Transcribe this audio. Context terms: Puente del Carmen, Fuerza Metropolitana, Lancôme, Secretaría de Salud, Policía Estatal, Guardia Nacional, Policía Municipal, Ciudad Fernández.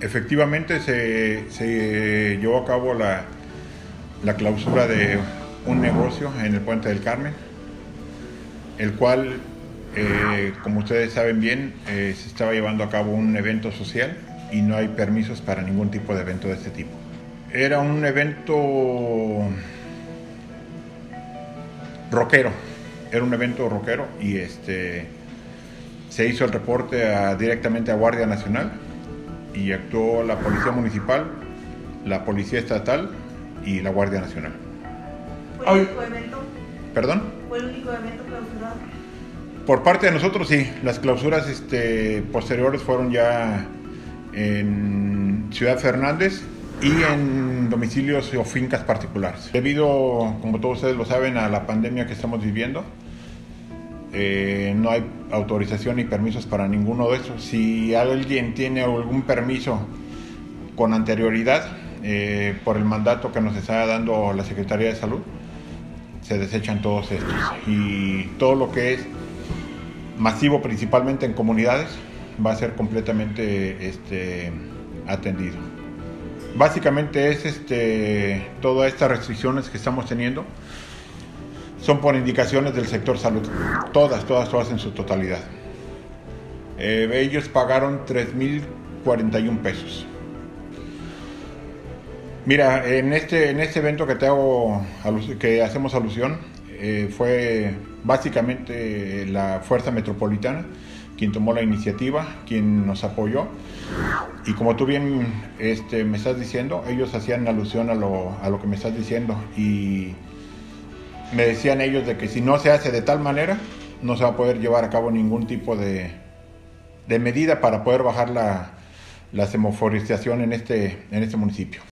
Efectivamente se llevó a cabo la clausura de un negocio en el Puente del Carmen, el cual, como ustedes saben bien, se estaba llevando a cabo un evento social y no hay permisos para ningún tipo de evento de este tipo. Era un evento rockero, y se hizo el reporte directamente a Guardia Nacional y actuó la Policía Municipal, la Policía Estatal y la Guardia Nacional. ¿Fue el único evento? ¿Perdón? ¿Fue el único evento clausurado? Por parte de nosotros sí, las clausuras posteriores fueron ya en Ciudad Fernández y en domicilios o fincas particulares. Debido, como todos ustedes lo saben, a la pandemia que estamos viviendo, no hay autorización ni permisos para ninguno de esos. Si alguien tiene algún permiso con anterioridad, por el mandato que nos está dando la Secretaría de Salud, se desechan todos estos. Y todo lo que es masivo, principalmente en comunidades, va a ser completamente atendido. Básicamente es todas estas restricciones que estamos teniendo son por indicaciones del sector salud, todas en su totalidad. Ellos pagaron 3.041 pesos. Mira, en este evento que hacemos alusión, fue básicamente la Fuerza Metropolitana quien tomó la iniciativa, quien nos apoyó. Y como tú bien me estás diciendo, ellos hacían alusión a lo que me estás diciendo, y me decían ellos de que si no se hace de tal manera, no se va a poder llevar a cabo ningún tipo de medida para poder bajar la semaforización en este municipio.